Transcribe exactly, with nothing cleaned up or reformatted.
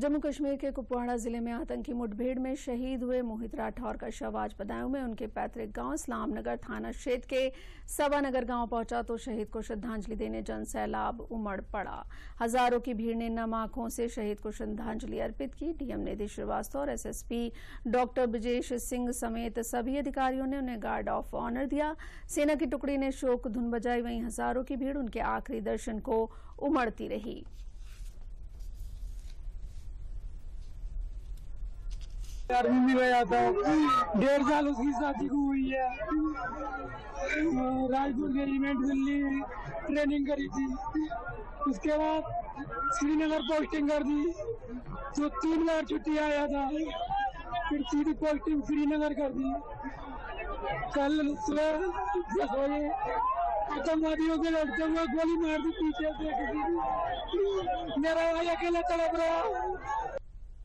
जम्मू कश्मीर के कुपवाड़ा जिले में आतंकी मुठभेड़ में शहीद हुए मोहित राठौड़ का शव आज बदायूं में उनके पैतृक गांव इस्लामनगर थाना क्षेत्र के सवा नगर गांव पहुंचा तो शहीद को श्रद्धांजलि देने जन सैलाब उमड़ पड़ा। हजारों की भीड़ ने नम आंखों से शहीद को श्रद्धांजलि अर्पित की। डीएम निधि श्रीवास्तव और एसएसपी डॉक्टर ब्रजेश सिंह समेत सभी अधिकारियों ने उन्हें गार्ड ऑफ ऑनर दिया। सेना की टुकड़ी ने शोक धुन बजाई, वहीं हजारों की भीड़ उनके आखिरी दर्शन को उमड़ती रही। आर्मी में गया था, डेढ़ साल उसकी शादी को हुई है। राजपुर के इवेंट दिल्ली ट्रेनिंग करी थी, उसके बाद श्रीनगर पोस्टिंग कर दी। जो तीन बार छुट्टी आया था, फिर सीधी पोस्टिंग श्रीनगर कर दी। कल सुबह दस बजे आतंकवादियों के लड़ते हुए गोली मार दी पीछे से। मेरा भाई अकेला तड़प रहा।